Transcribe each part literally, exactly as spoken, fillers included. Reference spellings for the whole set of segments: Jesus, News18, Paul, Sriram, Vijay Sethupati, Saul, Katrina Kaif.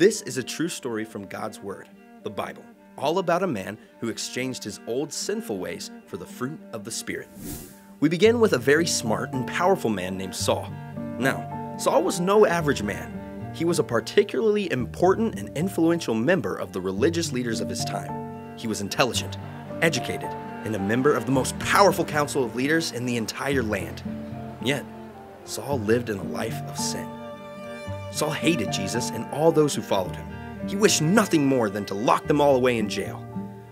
This is a true story from God's Word, the Bible, all about a man who exchanged his old sinful ways for the fruit of the Spirit. We begin with a very smart and powerful man named Saul. Now, Saul was no average man. He was a particularly important and influential member of the religious leaders of his time. He was intelligent, educated, and a member of the most powerful council of leaders in the entire land. Yet, Saul lived in a life of sin. Saul hated Jesus and all those who followed him. He wished nothing more than to lock them all away in jail.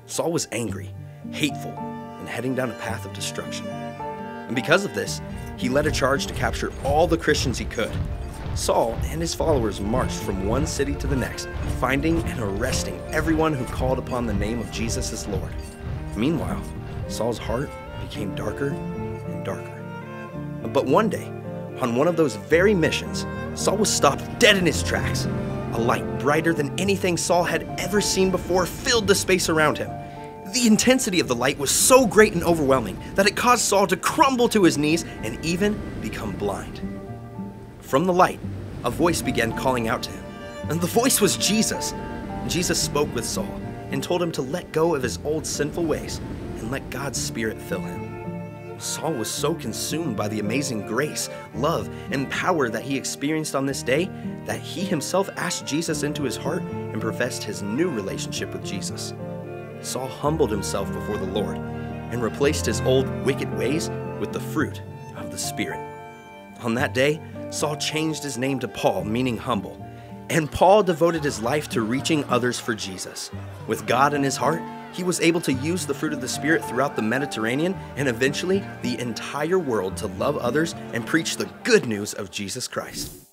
Saul was angry, hateful, and heading down a path of destruction. And because of this, he led a charge to capture all the Christians he could. Saul and his followers marched from one city to the next, finding and arresting everyone who called upon the name of Jesus as Lord. Meanwhile, Saul's heart became darker and darker. But one day, on one of those very missions, Saul was stopped dead in his tracks. A light brighter than anything Saul had ever seen before filled the space around him. The intensity of the light was so great and overwhelming that it caused Saul to crumble to his knees and even become blind. From the light, a voice began calling out to him, and the voice was Jesus. Jesus spoke with Saul and told him to let go of his old sinful ways and let God's Spirit fill him. Saul was so consumed by the amazing grace, love, and power that he experienced on this day that he himself asked Jesus into his heart and professed his new relationship with Jesus. Saul humbled himself before the Lord and replaced his old wicked ways with the fruit of the Spirit. On that day, Saul changed his name to Paul, meaning humble, and Paul devoted his life to reaching others for Jesus. With God in his heart, he was able to use the fruit of the Spirit throughout the Mediterranean and eventually the entire world to love others and preach the good news of Jesus Christ.